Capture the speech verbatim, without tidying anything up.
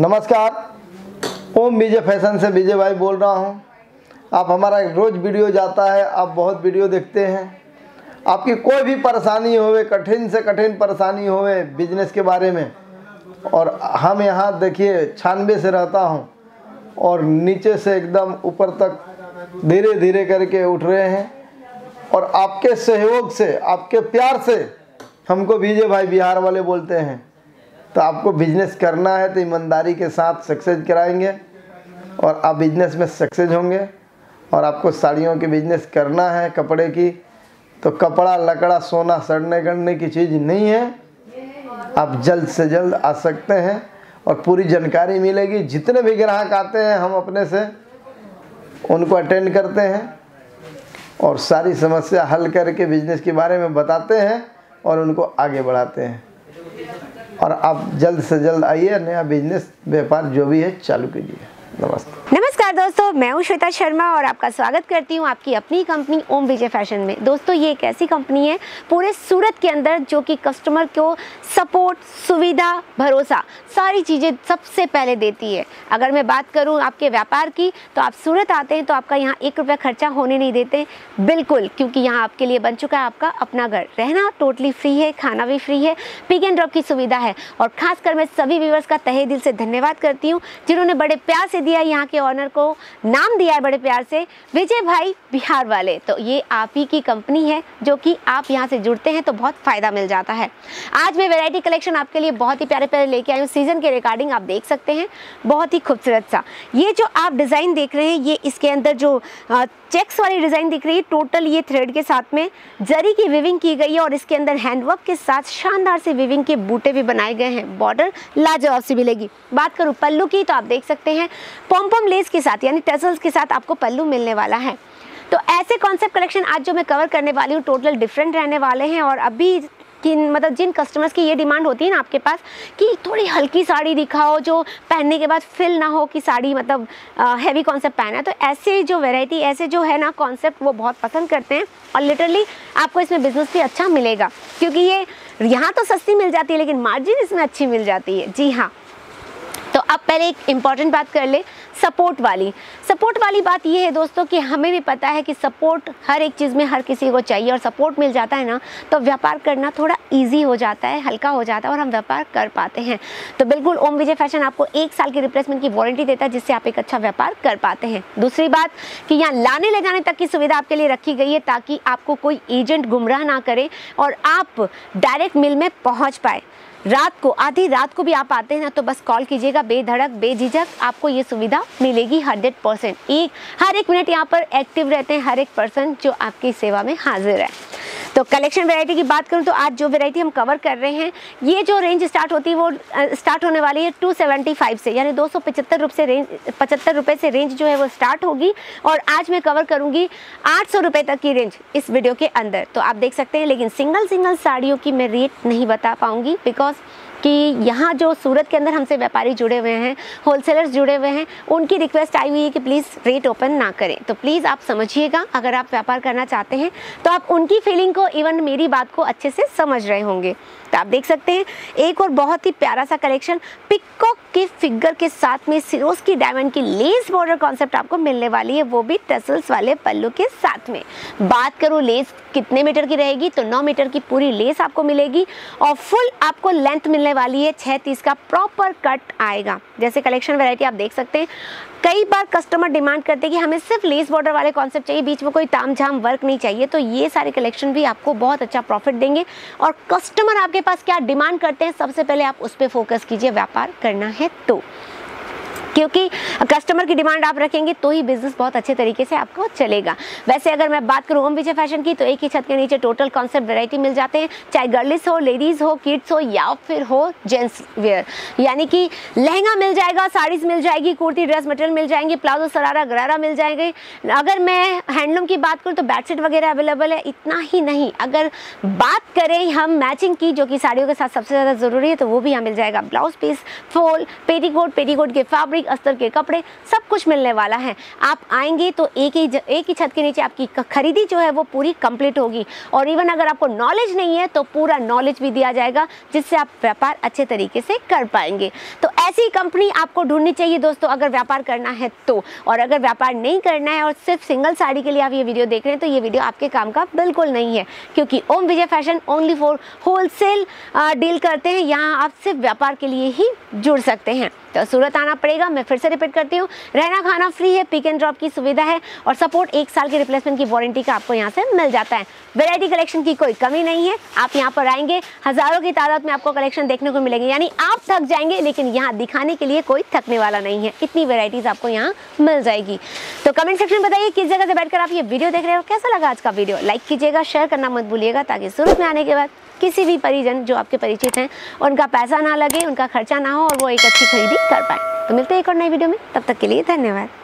नमस्कार, ओम विजय फैशन से विजय भाई बोल रहा हूँ। आप हमारा रोज़ वीडियो जाता है, आप बहुत वीडियो देखते हैं। आपकी कोई भी परेशानी होवे, कठिन से कठिन परेशानी होवे बिजनेस के बारे में, और हम यहाँ देखिए छानबे से रहता हूँ और नीचे से एकदम ऊपर तक धीरे धीरे करके उठ रहे हैं। और आपके सहयोग से, आपके प्यार से हमको विजय भाई बिहार वाले बोलते हैं। तो आपको बिजनेस करना है तो ईमानदारी के साथ सक्सेस कराएंगे और आप बिजनेस में सक्सेस होंगे। और आपको साड़ियों के बिजनेस करना है, कपड़े की, तो कपड़ा लकड़ा सोना सड़ने गड़ने की चीज़ नहीं है। आप जल्द से जल्द आ सकते हैं और पूरी जानकारी मिलेगी। जितने भी ग्राहक आते हैं हम अपने से उनको अटेंड करते हैं और सारी समस्या हल करके बिजनेस के बारे में बताते हैं और उनको आगे बढ़ाते हैं। और आप जल्द से जल्द आइए, नया बिजनेस व्यापार जो भी है चालू कीजिए। नमस्ते। नमस्कार दोस्तों, मैं हूँ श्वेता शर्मा और आपका स्वागत करती हूँ आपकी अपनी कंपनी ओम विजय फैशन में। दोस्तों, ये एक ऐसी कंपनी है पूरे सूरत के अंदर जो कि कस्टमर को सपोर्ट, सुविधा, भरोसा सारी चीज़ें सबसे पहले देती है। अगर मैं बात करूँ आपके व्यापार की, तो आप सूरत आते हैं तो आपका यहाँ एक रुपया खर्चा होने नहीं देते, बिल्कुल, क्योंकि यहाँ आपके लिए बन चुका है आपका अपना घर। रहना टोटली फ्री है, खाना भी फ्री है, पिक एंड ड्रॉप की सुविधा है। और खासकर मैं सभी व्यूअर्स का तहे दिल से धन्यवाद करती हूँ जिन्होंने बड़े प्यार से दिया, यहाँ के ऑनर को नाम दिया है बड़े प्यार से विजय भाई बिहार वाले। तो ये आप ही की कंपनी है जो कि आप यहाँ से जुड़ते हैं तो बहुत फ़ायदा मिल जाता है। आज मैं वैरायटी कलेक्शन आपके लिए बहुत ही प्यारे प्यारे लेके आई हूँ। सीजन के रिगार्डिंग आप देख सकते हैं, बहुत ही खूबसूरत सा ये जो आप डिज़ाइन देख रहे हैं, ये इसके अंदर जो आ, चेक्स वाली डिज़ाइन दिख रही है, टोटल ये थ्रेड के साथ में जरी की विविंग की गई है और इसके अंदर हैंडवर्क के साथ शानदार से विविंग के बूटे भी बनाए गए हैं। बॉर्डर लाजवाब सी मिलेगी। बात करूँ पल्लू की, तो आप देख सकते हैं पॉम्पम लेस के साथ यानी टसल्स के साथ आपको पल्लू मिलने वाला है। तो ऐसे कॉन्सेप्ट कलेक्शन आज जो मैं कवर करने वाली हूँ टोटल डिफरेंट रहने वाले हैं। और अभी किन मतलब जिन कस्टमर्स की ये डिमांड होती है ना आपके पास कि थोड़ी हल्की साड़ी दिखाओ जो पहनने के बाद फील ना हो कि साड़ी मतलब आ, हैवी कॉन्सेप्ट पहना है, तो ऐसे जो वैरायटी, ऐसे जो है ना कॉन्सेप्ट, वो बहुत पसंद करते हैं। और लिटरली आपको इसमें बिजनेस भी अच्छा मिलेगा क्योंकि ये यहाँ तो सस्ती मिल जाती है लेकिन मार्जिन इसमें अच्छी मिल जाती है। जी हाँ, तो अब पहले एक इम्पॉर्टेंट बात कर ले, सपोर्ट वाली। सपोर्ट वाली बात ये है दोस्तों कि हमें भी पता है कि सपोर्ट हर एक चीज़ में हर किसी को चाहिए, और सपोर्ट मिल जाता है ना तो व्यापार करना थोड़ा इजी हो जाता है, हल्का हो जाता है और हम व्यापार कर पाते हैं। तो बिल्कुल ओम विजय फैशन आपको एक साल की रिप्लेसमेंट की वारंटी देता है जिससे आप एक अच्छा व्यापार कर पाते हैं। दूसरी बात कि यहाँ लाने ले जाने तक की सुविधा आपके लिए रखी गई है ताकि आपको कोई एजेंट गुमराह ना करे और आप डायरेक्ट मिल में पहुँच पाए। रात को, आधी रात को भी आप आते हैं ना तो बस कॉल कीजिएगा, बेधड़क बेझिझक आपको ये सुविधा मिलेगी हंड्रेड परसेंट। एक हर एक मिनट यहाँ पर एक्टिव रहते हैं हर एक पर्सन जो आपकी सेवा में हाजिर है। तो कलेक्शन वैरायटी की बात करूँ तो आज जो वैरायटी हम कवर कर रहे हैं, ये जो रेंज स्टार्ट होती है वो स्टार्ट होने वाली है टू सेवेंटी फाइव से, यानी दो सौ पचहत्तर रुपये से रेंज पचहत्तर रुपये से रेंज जो है वो स्टार्ट होगी। और आज मैं कवर करूँगी आठ सौ रुपये तक की रेंज इस वीडियो के अंदर। तो आप देख सकते हैं, लेकिन सिंगल सिंगल साड़ियों की मैं रेट नहीं बता पाऊँगी बिकॉज कि यहाँ जो सूरत के अंदर हमसे व्यापारी जुड़े हुए हैं, होलसेलर्स जुड़े हुए हैं, उनकी रिक्वेस्ट आई हुई है कि प्लीज़ रेट ओपन ना करें। तो प्लीज़ आप समझिएगा, अगर आप व्यापार करना चाहते हैं तो आप उनकी फीलिंग को, इवन मेरी बात को अच्छे से समझ रहे होंगे। तो आप देख सकते हैं एक और बहुत ही प्यारा सा कलेक्शन, पिकॉक के फिगर के साथ में सिरोज की डायमंड की लेस बॉर्डर कॉन्सेप्ट आपको मिलने वाली है, वो भी टसल्स वाले पल्लू के साथ में। बात करूँ लेस कितने मीटर की रहेगी, तो नौ मीटर की पूरी लेस आपको मिलेगी और फुल आपको लेंथ मिलने वाली है, छः तीस का प्रॉपर कट आएगा। जैसे कलेक्शन वैरायटी आप देख सकते हैं, कई बार कस्टमर डिमांड करते हैं कि हमें सिर्फ लेस बॉर्डर वाले कॉन्सेप्ट चाहिए, बीच में कोई ताम झाम वर्क नहीं चाहिए, तो ये सारे कलेक्शन भी आपको बहुत अच्छा प्रॉफिट देंगे। और कस्टमर आपके पास क्या डिमांड करते हैं सबसे पहले आप उस पर फोकस कीजिए, व्यापार करना है तो, क्योंकि कस्टमर की डिमांड आप रखेंगे तो ही बिजनेस बहुत अच्छे तरीके से आपको चलेगा। वैसे अगर मैं बात करूँ ओम विजय फैशन की, तो एक ही छत के नीचे टोटल कॉन्सेप्ट वैरायटी मिल जाते हैं, चाहे गर्ल्स हो, लेडीज़ हो, किड्स हो या फिर हो जेंट्स वेयर, यानी कि लहंगा मिल जाएगा, साड़ीज़ मिल जाएगी, कुर्ती ड्रेस मटेरियल मिल जाएंगे, प्लाजो सरारा गरारा मिल जाएंगे। अगर मैं हैंडलूम की बात करूँ तो बेडशीट वगैरह अवेलेबल है। इतना ही नहीं, अगर बात करें हम मैचिंग की, जो कि साड़ियों के साथ सबसे ज़्यादा ज़रूरी है, तो वो भी यहाँ मिल जाएगा। Blouse piece, fall, petticoat, petticoat के फैब्रिक, पारंपरिक अस्तर के कपड़े सब कुछ मिलने वाला है। आप आएंगे तो एक ही एक ही छत के नीचे आपकी खरीदी जो है वो पूरी कंप्लीट होगी। और इवन अगर आपको नॉलेज नहीं है तो पूरा नॉलेज भी दिया जाएगा, जिससे आप व्यापार अच्छे तरीके से कर पाएंगे। तो ऐसी कंपनी आपको ढूंढनी चाहिए दोस्तों, अगर व्यापार करना है तो। और अगर व्यापार नहीं करना है और सिर्फ सिंगल साड़ी के लिए आप ये वीडियो देख रहे हैं तो ये वीडियो आपके काम का बिल्कुल नहीं है, क्योंकि Om Vijay fashion only for wholesale deal करते हैं। यहाँ आप सिर्फ व्यापार के लिए ही जुड़ सकते हैं। तो सूरत आना पड़ेगा, मैं फिर से रिपीट करती हूँ। रहना खाना फ्री है, पिक एंड ड्रॉप की सुविधा है और सपोर्ट एक साल की रिप्लेसमेंट की वारंटी का आपको यहाँ से मिल जाता है। वैरायटी कलेक्शन की कोई कमी नहीं है। आप यहाँ पर आएंगे, हज़ारों की तादाद में आपको कलेक्शन देखने को मिलेंगे, यानी आप थक जाएंगे, लेकिन यहाँ दिखाने के लिए कोई थकने वाला नहीं है। इतनी वेराइटीज़ आपको यहाँ मिल जाएगी। तो कमेंट सेक्शन में बताइए किस जगह से बैठकर आप ये वीडियो देख रहे हो, कैसा लगा आज का वीडियो। लाइक कीजिएगा, शेयर करना मत भूलिएगा, ताकि सूरत में आने के बाद किसी भी परिजन जो आपके परिचित हैं उनका पैसा ना लगे, उनका खर्चा ना हो और वो एक अच्छी खरीदी कर पाए। तो मिलते हैं एक और नई वीडियो में, तब तक के लिए धन्यवाद।